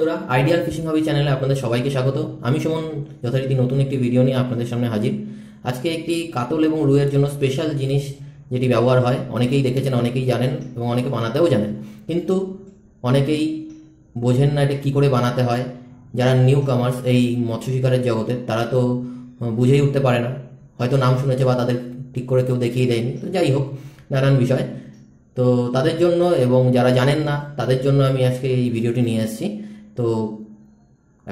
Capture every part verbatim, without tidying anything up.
বন্ধুরা, ideal fishing হবি চ্যানেলে আপনাদের সবাইকে স্বাগত। আমি সুমন, যথারীতি নতুন একটি ভিডিও নিয়ে আপনাদের সামনে হাজির। আজকে একটি কাতল এবং রুইয়ের জন্য স্পেশাল জিনিস যেটি ব্যবহার হয়, অনেকেই দেখেছেন, অনেকেই জানেন এবং অনেকে বানাতেও জানেন, কিন্তু অনেকেই বোঝেন না এটা কী করে বানাতে হয়। যারা নিউ কামার্স এই মৎস্য শিকারের জগতে, তারা তো বুঝেই উঠতে পারে না, হয়তো নাম শুনেছে বা তাদের ঠিক করে কেউ দেখিয়ে দেয়নি। তো যাই হোক, নানান বিষয় তো তাদের জন্য, এবং যারা জানেন না তাদের জন্য আমি আজকে এই ভিডিওটি নিয়ে এসেছি। তো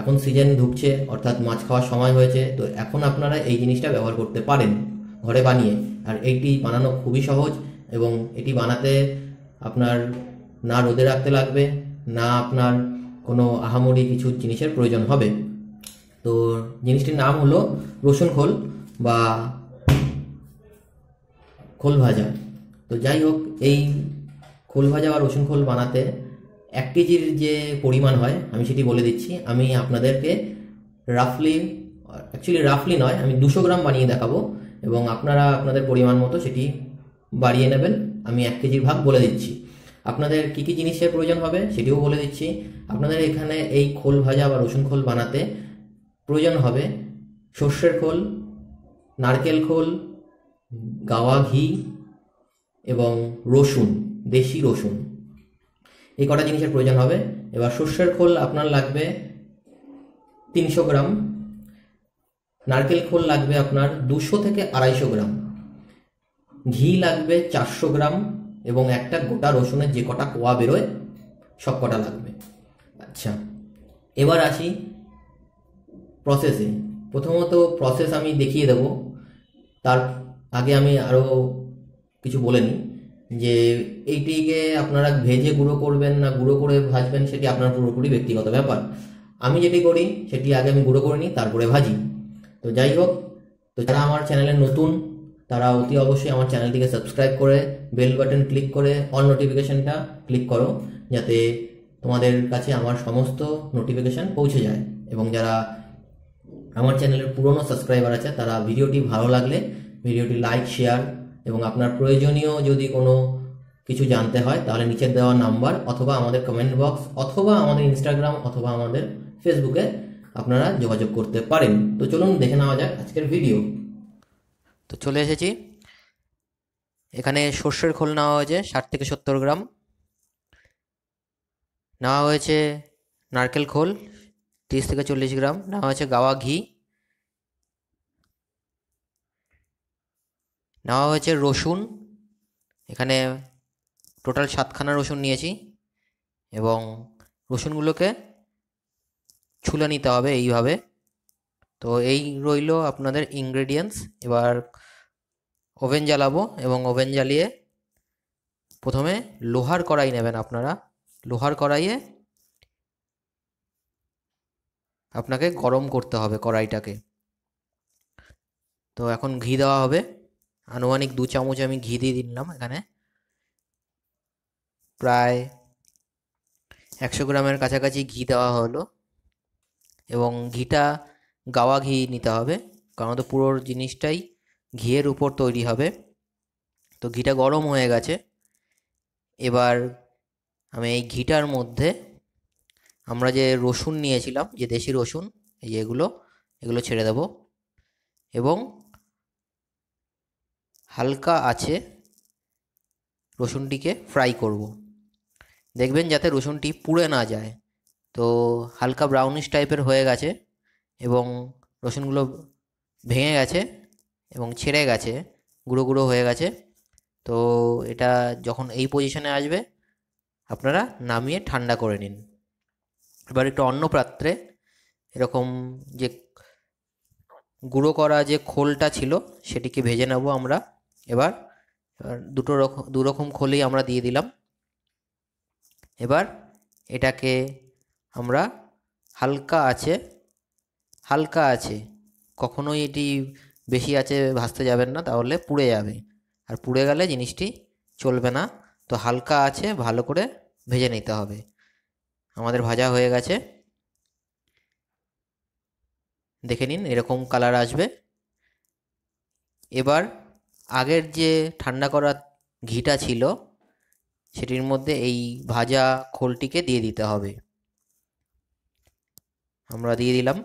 এখন সিজন ঢুকছে, অর্থাৎ মাছ খাওয়ার সময় হয়েছে, তো এখন আপনারা এই জিনিসটা ব্যবহার করতে পারেন ঘরে বানিয়ে। আর এইটি বানানো খুবই সহজ, এবং এটি বানাতে আপনার না রোদে রাখতে লাগবে, না আপনার কোনো আহামরি কিছু জিনিসের প্রয়োজন হবে। তো জিনিসটির নাম হলো রসুন খোল বা খোল ভাজা। তো যাই হোক, এই খোল ভাজা বা রসুন খোল বানাতে এক কেজির যে পরিমাণ হয় আমি সেটি বলে দিচ্ছি। আমি আপনাদেরকে রাফলি অ্যাকচুয়ালি রাফলি নয় আমি দুশো গ্রাম বানিয়ে দেখাবো, এবং আপনারা আপনাদের পরিমাণ মতো সেটি বাড়িয়ে নেবেন। আমি এক কেজির ভাগ বলে দিচ্ছি। আপনাদের কী কী জিনিসের প্রয়োজন হবে সেটিও বলে দিচ্ছি। আপনাদের এখানে এই খোল ভাজা বা রসুন খোল বানাতে প্রয়োজন হবে সর্ষের খোল, নারকেল খোল, গাওয়া ঘি এবং রসুন, দেশি রসুন, এই কটা জিনিসের প্রয়োজন হবে। এবার সর্ষের খোল আপনার লাগবে তিনশো গ্রাম, নারকেল খোল লাগবে আপনার দুশো থেকে আড়াইশো গ্রাম, ঘি লাগবে চারশো গ্রাম, এবং একটা গোটা রসুনের যে কটা কোয়া বেরোয় সব কটা লাগবে। আচ্ছা, এবার আসি প্রসেসে। প্রথমত প্রসেস আমি দেখিয়ে দেব, তার আগে আমি আরও কিছু বলে নিই যে এইটিকে আপনারা ভেজে গুঁড়ো করবেন না গুঁড়ো করে ভাজবেন সেটি আপনার পুরোপুরি ব্যক্তিগত ব্যাপার। আমি যেটি করি সেটি আগে আমি গুঁড়ো করে নিই, তারপরে ভাজি। তো যাই হোক, তো যারা আমার চ্যানেলে নতুন তারা অতি অবশ্যই আমার চ্যানেলটিকে সাবস্ক্রাইব করে বেল বাটন ক্লিক করে অল নোটিফিকেশানটা ক্লিক করো, যাতে তোমাদের কাছে আমার সমস্ত নোটিফিকেশান পৌঁছে যায়। এবং যারা আমার চ্যানেলের পুরনো সাবস্ক্রাইবার আছে, তারা ভিডিওটি ভালো লাগলে ভিডিওটি লাইক, শেয়ার, এবং আপনার প্রয়োজনীয় যদি কোনো কিছু জানতে হয় তাহলে নিচের দেওয়া নাম্বার অথবা আমাদের কমেন্ট বক্স অথবা আমাদের ইনস্টাগ্রাম অথবা আমাদের ফেসবুকে আপনারা যোগাযোগ করতে পারেন। তো চলুন দেখে নেওয়া যাক আজকের ভিডিও। তো চলে এসেছি, এখানে সর্ষের খোল নেওয়া হয়েছে ষাট থেকে সত্তর গ্রাম, নেওয়া হয়েছে নারকেল খোল তিরিশ থেকে চল্লিশ গ্রাম, নেওয়া হয়েছে গাওয়া ঘি, নেওয়া হয়েছে রসুন, এখানে টোটাল সাতখানা রসুন নিয়েছি, এবং রসুনগুলোকে ছুলে নিতে হবে এইভাবে। তো এই রইল আপনাদের ইনগ্রেডিয়েন্টস। এবার ওভেন জ্বালাবো, এবং ওভেন জ্বালিয়ে প্রথমে লোহার কড়াই নেবেন আপনারা। লোহার কড়াইয়ে আপনাকে গরম করতে হবে কড়াইটাকে। তো এখন ঘি দেওয়া হবে, আনুমানিক দু চামচ আমি ঘি দিয়ে দিলাম। এখানে প্রায় একশো গ্রামের কাছাকাছি ঘি দেওয়া হলো, এবং ঘিটা গাওয়া ঘি নিতে হবে, কারণ তো পুরো জিনিসটাই ঘিয়ের উপর তৈরি হবে। তো ঘিটা গরম হয়ে গেছে। এবার আমি এই ঘিটার মধ্যে আমরা যে রসুন নিয়েছিলাম, যে দেশি রসুন, এই যেগুলো এগুলো ছেড়ে দেব, এবং হালকা আছে রসুনটিকে ফ্রাই করব। দেখবেন যাতে রসুনটি পুড়ে না যায়। তো হালকা ব্রাউনিশ টাইপের হয়ে গেছে, এবং রসুনগুলো ভেঙে গেছে এবং ছেড়ে গেছে, গুঁড়ো গুঁড়ো হয়ে গেছে। তো এটা যখন এই পজিশনে আসবে আপনারা নামিয়ে ঠান্ডা করে নিন। এবার একটু অন্য পাত্রে এরকম যে গুঁড়ো করা যে খোলটা ছিল সেটিকে ভেজে নেব আমরা। এবার এবার দুটো রকম দু রকম খোলই আমরা দিয়ে দিলাম। এবার এটাকে আমরা হালকা আছে হালকা আছে কখনোই এটি বেশি আছে ভাজতে যাবেন না, তাহলে পুড়ে যাবে, আর পুড়ে গেলে জিনিসটি চলবে না। তো হালকা আছে ভালো করে ভেজে নিতে হবে। আমাদের ভাজা হয়ে গেছে, দেখে নিন এরকম কালার আসবে। এবার আগের যে ঠান্ডা করা ঘিটা ছিল সেটির মধ্যে এই ভাজা খোলটিকে দিয়ে দিতে হবে। আমরা দিয়ে দিলাম।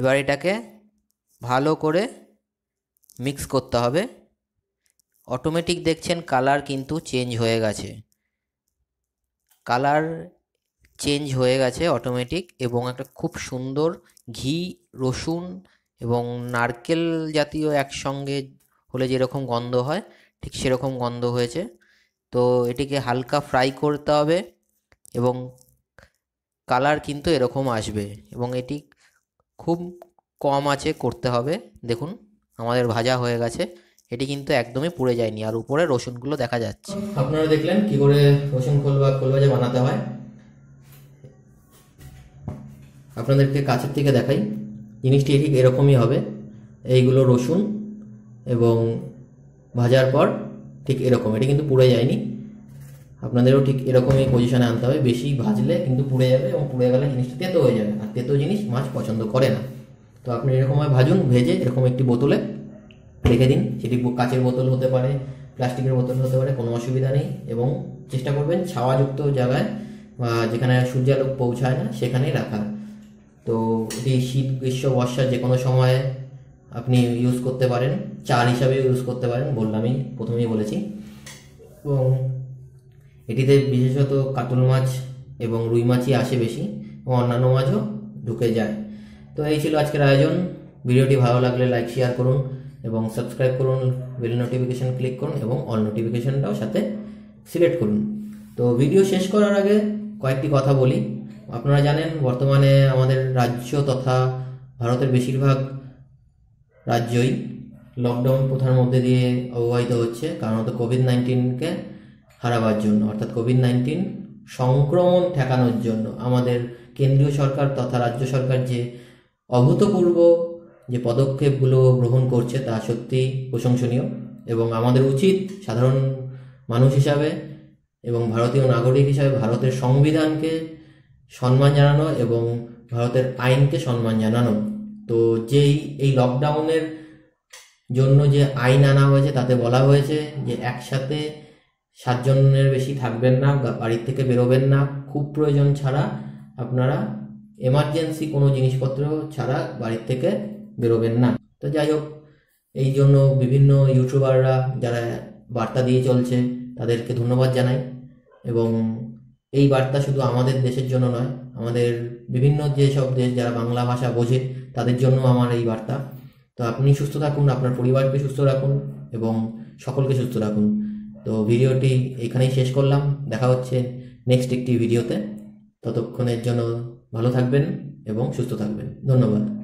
এবার এটাকে ভালো করে মিক্স করতে হবে। অটোমেটিক দেখছেন কালার কিন্তু চেঞ্জ হয়ে গেছে, কালার চেঞ্জ হয়ে গেছে অটোমেটিক, এবং একটা খুব সুন্দর ঘি, রসুন এবং নারকেল জাতীয় একসঙ্গে হলে যেরকম গন্ধ হয় ঠিক সেরকম গন্ধ হয়েছে। তো এটিকে হালকা ফ্রাই করতে হবে এবং কালার কিন্তু এরকম আসবে, এবং এটি খুব কম আঁচে করতে হবে। দেখুন আমাদের ভাজা হয়ে গেছে, এটি কিন্তু একদমই পুড়ে যায়নি আর উপরে রসুনগুলো দেখা যাচ্ছে। আপনারা দেখলেন কি করে রসুন খোল বা খোল ভাজা বানাতে হয়। আপনাদেরকে কাছের থেকে দেখাই, জিনিসটি ঠিক এরকমই হবে। এইগুলো রসুন এবং ভাজার পর ঠিক এরকম, এটি কিন্তু পুড়ে যায়নি। আপনাদেরও ঠিক এরকমই পজিশনে আনতে হবে, বেশি ভাজলে কিন্তু পুড়ে যাবে এবং পুড়ে গেলে জিনিসটা তেতো হয়ে যাবে, আর তেতো জিনিস মাছ পছন্দ করে না। তো আপনি এরকমভাবে ভাজুন, ভেজে এরকম একটি বোতলে রেখে দিন। সেটি কাচের বোতল হতে পারে, প্লাস্টিকের বোতল হতে পারে, কোনো অসুবিধা নেই। এবং চেষ্টা করবেন ছাওয়াযুক্ত জায়গায় বা যেখানে সূর্যালো পৌঁছায় না সেখানেই রাখার। তো এটি শীত, গ্রীষ্ম, বর্ষা যে কোনো সময়ে আপনি ইউজ করতে পারেন, চাল হিসাবে ইউজ করতে পারেন, বললামই, প্রথমেই বলেছি। এবং এটিতে বিশেষত কাতল মাছ এবং রুই মাছই আসে বেশি, এবং অন্যান্য মাছও ঢুকে যায়। তো এই ছিল আজকের আয়োজন। ভিডিওটি ভালো লাগলে লাইক, শেয়ার করুন এবং সাবস্ক্রাইব করুন, বেল নোটিফিকেশন ক্লিক করুন এবং অল নোটিফিকেশনটাও সাথে সিলেক্ট করুন। তো ভিডিও শেষ করার আগে কয়েকটি কথা বলি। আপনারা জানেন বর্তমানে আমাদের রাজ্য তথা ভারতের বেশিরভাগ রাজ্যই লকডাউন প্রথার মধ্যে দিয়ে অববাহিত হচ্ছে, কারণত কোভিড নাইন্টিনকে হারাবার জন্য, অর্থাৎ কোভিড নাইন্টিন সংক্রমণ ঠেকানোর জন্য আমাদের কেন্দ্রীয় সরকার তথা রাজ্য সরকার যে অভূতপূর্ব যে পদক্ষেপগুলো গ্রহণ করছে তা সত্যি প্রশংসনীয়, এবং আমাদের উচিত সাধারণ মানুষ হিসাবে এবং ভারতীয় নাগরিক হিসাবে ভারতের সংবিধানকে সম্মান জানানো এবং ভারতের আইনকে সম্মান জানানো। তো যেই এই লকডাউনের জন্য যে আইন আনা হয়েছে তাতে বলা হয়েছে যে একসাথে সাতজনের বেশি থাকবেন না, বাড়ির থেকে বেরোবেন না, খুব প্রয়োজন ছাড়া আপনারা এমার্জেন্সি কোনো জিনিসপত্র ছাড়া বাড়ির থেকে বেরোবেন না। তো যাই হোক, এই জন্য বিভিন্ন ইউটিউবাররা যারা বার্তা দিয়ে চলছে তাদেরকে ধন্যবাদ জানাই। এবং এই বার্তা শুধু আমাদের দেশের জন্য নয়, আমাদের বিভিন্ন যেসব দেশ যারা বাংলা ভাষা বোঝে তাদের জন্য আমার এই বার্তা। তো আপনি সুস্থ থাকুন, আপনার পরিবারকে সুস্থ রাখুন এবং সকলকে সুস্থ রাখুন। তো ভিডিওটি এখানেই শেষ করলাম, দেখা হচ্ছে নেক্সট একটি ভিডিওতে। ততক্ষণের জন্য ভালো থাকবেন এবং সুস্থ থাকবেন। ধন্যবাদ।